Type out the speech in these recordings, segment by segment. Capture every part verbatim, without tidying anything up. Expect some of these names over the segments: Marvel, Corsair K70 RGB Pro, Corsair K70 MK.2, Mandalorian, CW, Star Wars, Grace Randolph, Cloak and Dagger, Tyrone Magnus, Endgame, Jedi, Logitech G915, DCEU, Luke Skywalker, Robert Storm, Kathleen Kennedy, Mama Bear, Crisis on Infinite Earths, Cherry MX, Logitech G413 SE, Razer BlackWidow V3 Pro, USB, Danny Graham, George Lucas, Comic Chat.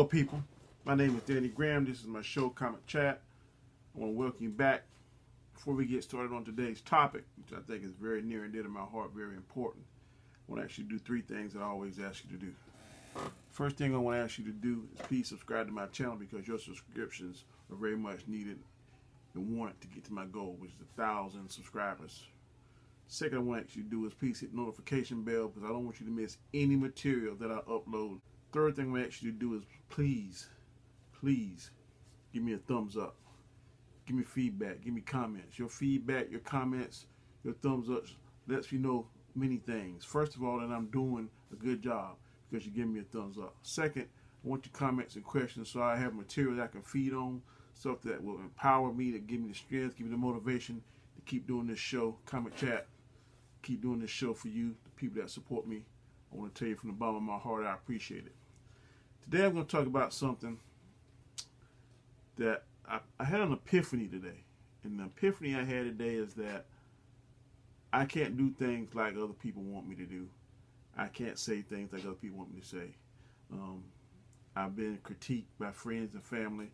Hello people, my name is Danny Graham, this is my show Comic Chat. I want to welcome you back. Before we get started on today's topic, which I think is very near and dear to my heart, very important, I want to actually do three things that I always ask you to do. First thing I want to ask you to do is please subscribe to my channel, because your subscriptions are very much needed and wanted to get to my goal, which is a thousand subscribers. Second, I want to ask you to do is please hit the notification bell, because I don't want you to miss any material that I upload. Third thing I'm going to ask you to do is please, please give me a thumbs up. Give me feedback. Give me comments. Your feedback, your comments, your thumbs ups lets me know many things. First of all, that I'm doing a good job because you give me a thumbs up. Second, I want your comments and questions so I have material that I can feed on, stuff that will empower me, that give me the strength, give me the motivation to keep doing this show, Comic Chat. Keep doing this show for you, the people that support me. I want to tell you from the bottom of my heart, I appreciate it. Today I'm going to talk about something that I, I had an epiphany today. And the epiphany I had today is that I can't do things like other people want me to do. I can't say things like other people want me to say. Um, I've been critiqued by friends and family.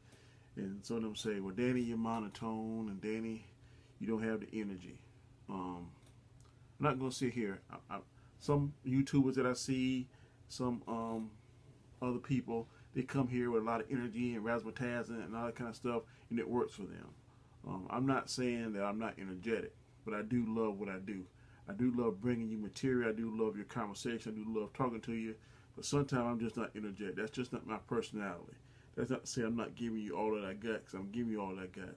And some of them say, well, Danny, you're monotone. And Danny, you don't have the energy. Um, I'm not going to sit here. I, I, some YouTubers that I see, some um, other people, they come here with a lot of energy and razzmatazz and all that kind of stuff, and it works for them. Um, I'm not saying that I'm not energetic, but I do love what I do. I do love bringing you material. I do love your conversation. I do love talking to you, but sometimes I'm just not energetic. That's just not my personality. That's not to say I'm not giving you all that I got, because I'm giving you all that I got.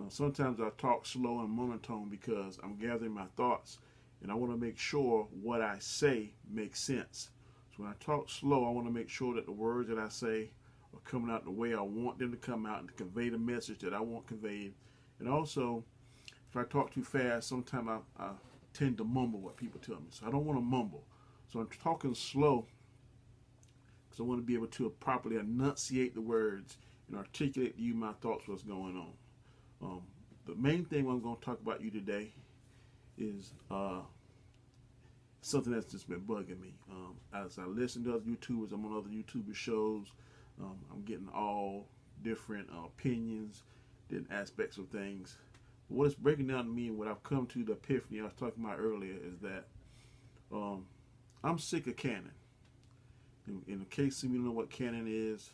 Uh, sometimes I talk slow and monotone because I'm gathering my thoughts, and I want to make sure what I say makes sense. So when I talk slow, I want to make sure that the words that I say are coming out the way I want them to come out and to convey the message that I want conveyed. And also, if I talk too fast, sometimes I, I tend to mumble what people tell me. So I don't want to mumble. So I'm talking slow because I want to be able to properly enunciate the words and articulate to you my thoughts, what's going on. Um, the main thing I'm going to talk about you today is uh, something that's just been bugging me. Um, as I listen to other YouTubers, I'm on other YouTuber shows, um, I'm getting all different uh, opinions, different aspects of things. But what it's breaking down to me, and what I've come to the epiphany I was talking about earlier, is that um, I'm sick of canon. In, in case you don't know what canon is,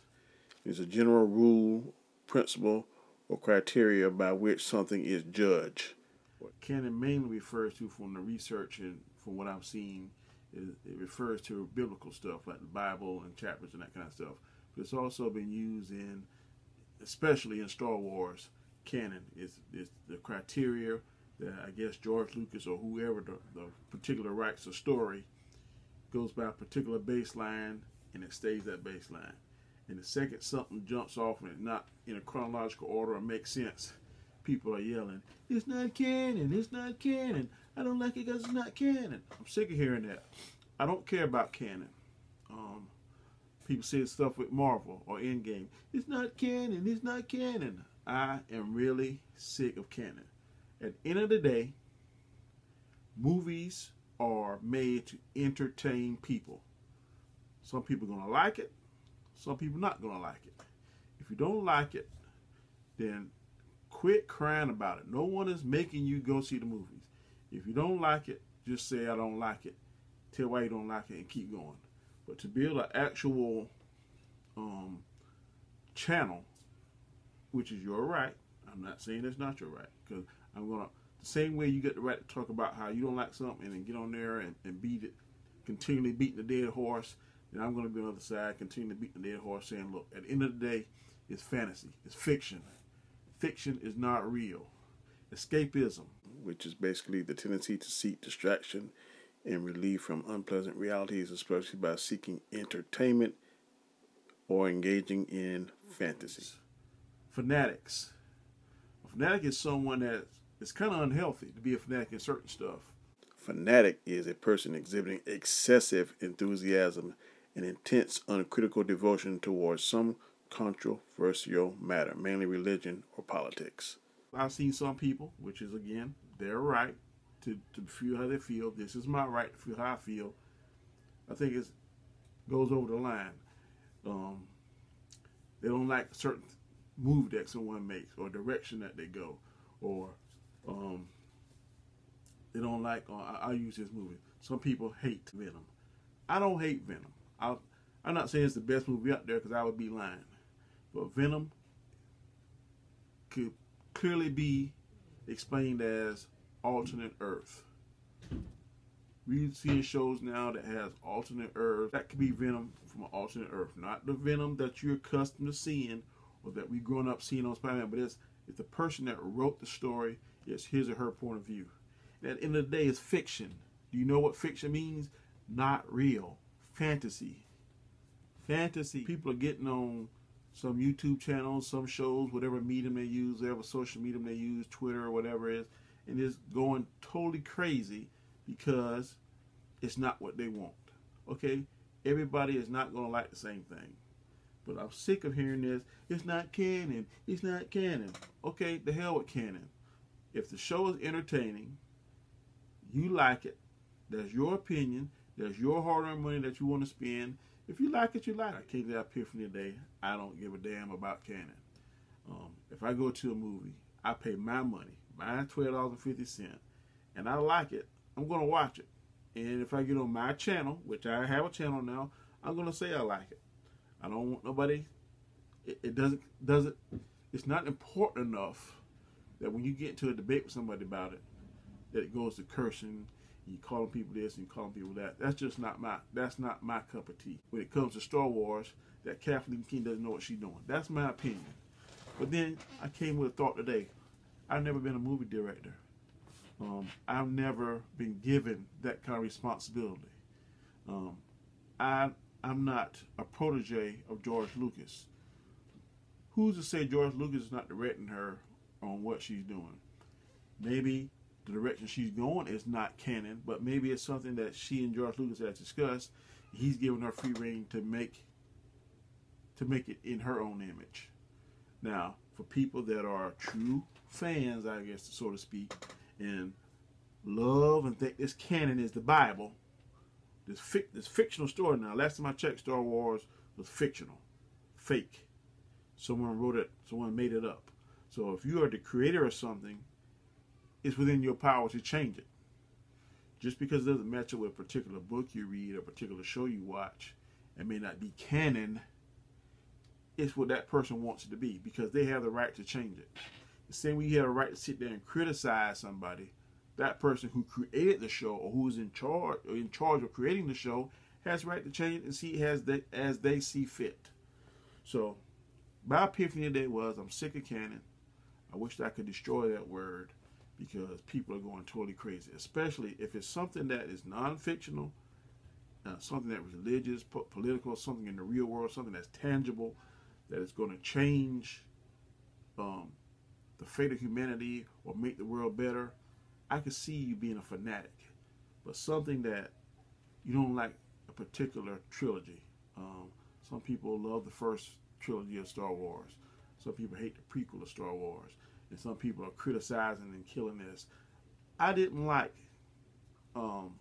it's a general rule, principle, or criteria by which something is judged. What canon mainly refers to, from the research and from what I've seen, is it refers to biblical stuff like the Bible and chapters and that kind of stuff. But it's also been used in, especially in Star Wars, canon is, is the criteria that I guess George Lucas or whoever the, the particular writes a story goes by a particular baseline, and it stays that baseline. And the second something jumps off and it's not in a chronological order or makes sense, people are yelling, it's not canon, it's not canon. I don't like it because it's not canon. I'm sick of hearing that. I don't care about canon. Um, people say stuff with Marvel or Endgame. It's not canon, it's not canon. I am really sick of canon. At the end of the day, movies are made to entertain people. Some people are going to like it. Some people are not going to like it. If you don't like it, then quit crying about it. No one is making you go see the movies. If you don't like it, just say, I don't like it. Tell why you don't like it and keep going. But to build an actual um, channel, which is your right, I'm not saying that's not your right, because I'm going to, the same way you get the right to talk about how you don't like something and then get on there and, and beat it, continually beating the dead horse, then I'm going to be on the other side, continually beating the dead horse, saying, look, at the end of the day, it's fantasy, it's fiction. Fiction is not real. Escapism, which is basically the tendency to seek distraction and relief from unpleasant realities, especially by seeking entertainment or engaging in fantasy. Fanatics. A fanatic is someone that is kind of unhealthy to be a fanatic in certain stuff. Fanatic is a person exhibiting excessive enthusiasm and intense, uncritical devotion towards some controversial matter, mainly religion or politics. I've seen some people, which is again their right to, to feel how they feel. This is my right to feel how I feel. I think it goes over the line. Um, They don't like certain move that someone makes or direction that they go, or um, they don't like, or I, I'll use this movie. Some people hate Venom. I don't hate Venom. I, I'm not saying it's the best movie out there because I would be lying. But Venom could clearly be explained as alternate Earth. We're seeing shows now that has alternate Earth. That could be Venom from an alternate Earth. Not the Venom that you're accustomed to seeing or that we've grown up seeing on Spider-Man. But it's, it's the person that wrote the story. It's his or her point of view. And at the end of the day, it's fiction. Do you know what fiction means? Not real. Fantasy. Fantasy. People are getting on some YouTube channels, some shows, whatever medium they use, whatever social medium they use, Twitter or whatever it is, and it's going totally crazy because it's not what they want. Okay? Everybody is not going to like the same thing. But I'm sick of hearing this. It's not canon. It's not canon. Okay, the hell with canon. If the show is entertaining, you like it. That's your opinion. That's your hard-earned money that you want to spend. If you like it, you like it. I came to that epiphany today. I don't give a damn about canon. Um, if I go to a movie, I pay my money, my twelve dollars and fifty cents, and I like it, I'm going to watch it. And if I get on my channel, which I have a channel now, I'm going to say I like it. I don't want nobody, it, it doesn't, doesn't, it's not important enough that when you get into a debate with somebody about it, that it goes to cursing. You calling people this and you calling people that. That's just not my, that's not my cup of tea. When it comes to Star Wars, that Kathleen Kennedy doesn't know what she's doing. That's my opinion. But then I came with a thought today. I've never been a movie director. Um, I've never been given that kind of responsibility. Um, I, I'm not a protege of George Lucas. Who's to say George Lucas is not directing her on what she's doing? Maybe the direction she's going is not canon, but maybe it's something that she and George Lucas have discussed. He's giving her free reign to make to make it in her own image. Now, for people that are true fans, I guess, so to speak, and love and think this canon is the Bible, this fic this fictional story. Now, last time I checked, Star Wars was fictional, fake. Someone wrote it. Someone made it up. So, if you are the creator of something, it's within your power to change it. Just because it doesn't match up with a particular book you read, a particular show you watch, and may not be canon, it's what that person wants it to be because they have the right to change it. The same way you have a right to sit there and criticize somebody, that person who created the show or who is in charge or in charge of creating the show has the right to change it and see it as they, as they see fit. So my epiphany today was I'm sick of canon. I wish I could destroy that word, because people are going totally crazy, especially if it's something that is non-fictional, uh, something that is religious, po political, something in the real world, something that's tangible, that is going to change um, the fate of humanity or make the world better. I could see you being a fanatic, but something that you don't like a particular trilogy. Um, some people love the first trilogy of Star Wars. Some people hate the prequel of Star Wars. And some people are criticizing and killing this. I didn't like um,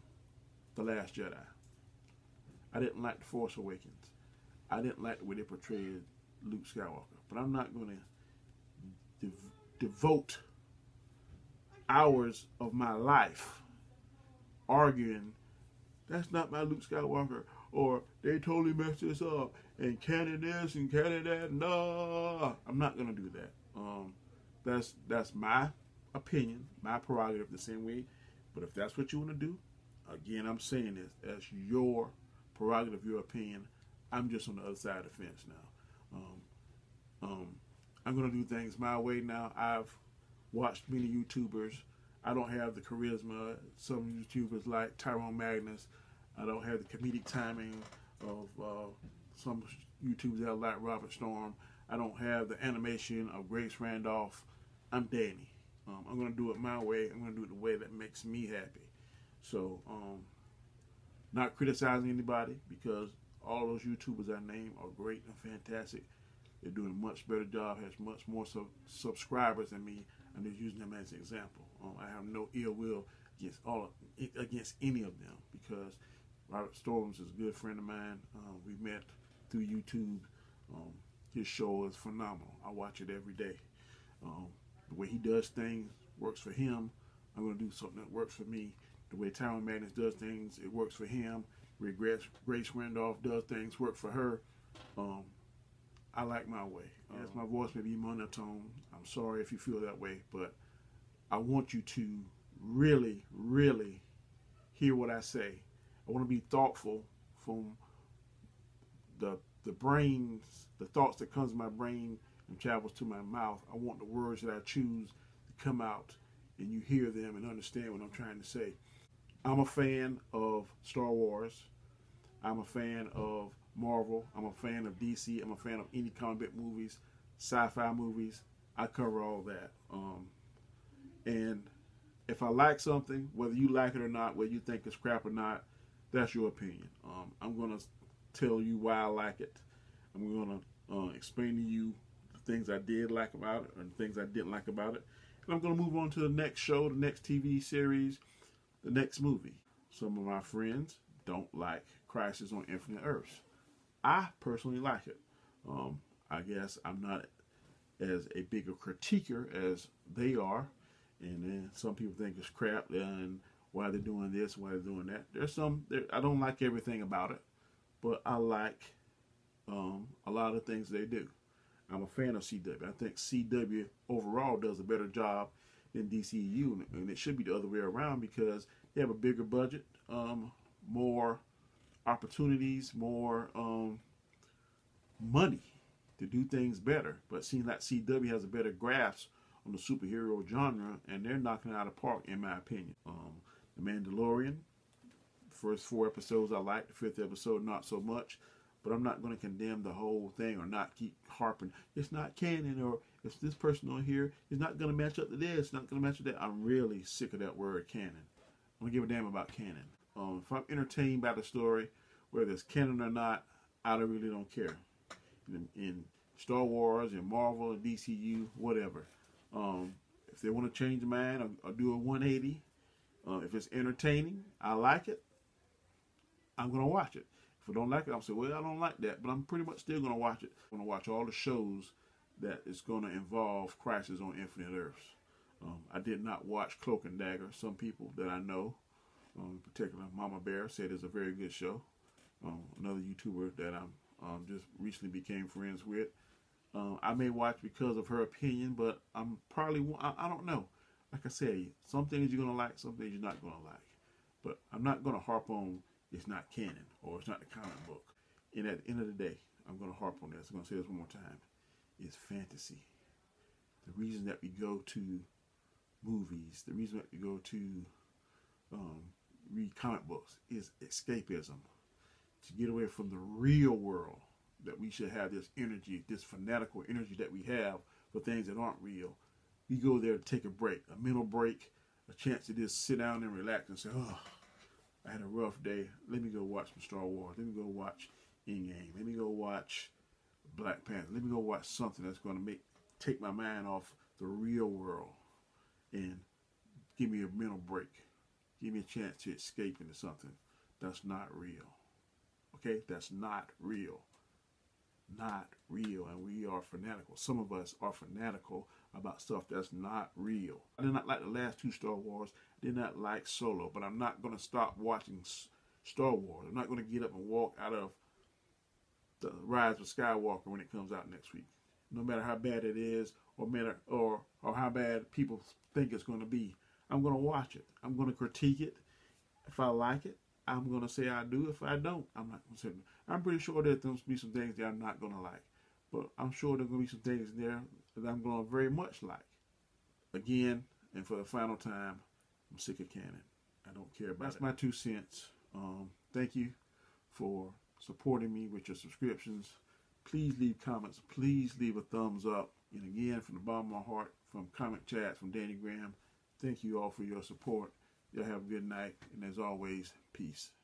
The Last Jedi. I didn't like The Force Awakens. I didn't like the way they portrayed Luke Skywalker. But I'm not going to dev devote hours of my life arguing, that's not my Luke Skywalker, or they totally messed this up, and canon this and canon that. No, I'm not going to do that. Um... That's, that's my opinion, my prerogative the same way. But if that's what you want to do, again, I'm saying this, that's your prerogative, your opinion. I'm just on the other side of the fence now. Um, um, I'm going to do things my way now. I've watched many YouTubers. I don't have the charisma. Some YouTubers like Tyrone Magnus. I don't have the comedic timing of uh, some YouTubers that like Robert Storm. I don't have the animation of Grace Randolph. I'm Danny. Um, I'm going to do it my way. I'm going to do it the way that makes me happy. So, um, not criticizing anybody, because all those YouTubers I named are great and fantastic. They're doing a much better job, has much more sub subscribers than me. I'm just using them as an example. Um, I have no ill will against, all of, against any of them, because Robert Storms is a good friend of mine. Uh, we met through YouTube. Um, His show is phenomenal. I watch it every day. Um, the way he does things works for him. I'm going to do something that works for me. The way Tyrone Magnus does things, it works for him. The way Grace, Grace Randolph does things, work for her. Um, I like my way. Yes, my voice may be monotone. I'm sorry if you feel that way, but I want you to really, really hear what I say. I want to be thoughtful from the the brains, the thoughts that comes to my brain and travels to my mouth. I want the words that I choose to come out and you hear them and understand what I'm trying to say. I'm a fan of Star Wars. I'm a fan of Marvel. I'm a fan of D C. I'm a fan of any comic book movies, sci-fi movies. I cover all that. Um, and if I like something, whether you like it or not, whether you think it's crap or not, that's your opinion. Um, I'm going to tell you why I like it. I'm going to uh, explain to you the things I did like about it and the things I didn't like about it. And I'm going to move on to the next show, the next T V series, the next movie. Some of my friends don't like Crisis on Infinite Earths. I personally like it. Um, I guess I'm not as a bigger critiquer as they are. And then some people think it's crap and why they're doing this, why they're doing that. There's some, there, I don't like everything about it, but I like um, a lot of things they do. I'm a fan of C W. I think C W overall does a better job than D C E U, and it should be the other way around because they have a bigger budget, um, more opportunities, more um, money to do things better. But it seems like C W has a better grasp on the superhero genre, and they're knocking it out of the park, in my opinion. Um, the Mandalorian, first four episodes I liked, the fifth episode not so much, but I'm not going to condemn the whole thing or not keep harping, it's not canon, or it's this person on here, it's not going to match up to this, it's not going to match up to that. I'm really sick of that word canon. I don't give a damn about canon. Um, if I'm entertained by the story, whether it's canon or not, I don't, really don't care. In, in Star Wars, in Marvel, in D C U, whatever. Um, if they want to change their mind, I'll, I'll do a one eighty. Uh, if it's entertaining, I like it, I'm going to watch it. If I don't like it, I'm saying, well, I don't like that, but I'm pretty much still going to watch it. I'm going to watch all the shows that is going to involve Crisis on Infinite Earths. Um, I did not watch Cloak and Dagger. Some people that I know, um, particularly Mama Bear, said it's a very good show. Um, another YouTuber that I'm um, just recently became friends with. Um, I may watch because of her opinion, but I'm probably, I, I don't know. Like I say, some things you're going to like, some things you're not going to like. But I'm not going to harp on it's not canon or it's not the comic book. And at the end of the day, I'm going to harp on this. I'm going to say this one more time. It's fantasy. The reason that we go to movies, the reason that we go to um, read comic books is escapism. To get away from the real world. That we should have this energy, this fanatical energy that we have for things that aren't real. We go there to take a break, a mental break, a chance to just sit down and relax and say, oh, I had a rough day. Let me go watch some Star Wars. Let me go watch Endgame. Let me go watch Black Panther. Let me go watch something that's going to make take my mind off the real world and give me a mental break. Give me a chance to escape into something that's not real. Okay? That's not real. Not real, and we are fanatical. Some of us are fanatical about stuff that's not real. I did not like the last two Star Wars. I did not like Solo, but I'm not going to stop watching Star Wars. I'm not going to get up and walk out of the Rise of Skywalker when it comes out next week. No matter how bad it is or matter, or, or how bad people think it's going to be, I'm going to watch it. I'm going to critique it. If I like it, I'm going to say I do. If I don't, I'm not going to say no. I'm pretty sure there's going to be some things that I'm not going to like. But I'm sure there's going to be some things there that I'm going to very much like. Again, and for the final time, I'm sick of canon. I don't care about it. That's my two cents. Um, thank you for supporting me with your subscriptions. Please leave comments. Please leave a thumbs up. And again, from the bottom of my heart, from Comic Chat, from Danny Graham, thank you all for your support. Y'all have a good night, and as always, peace.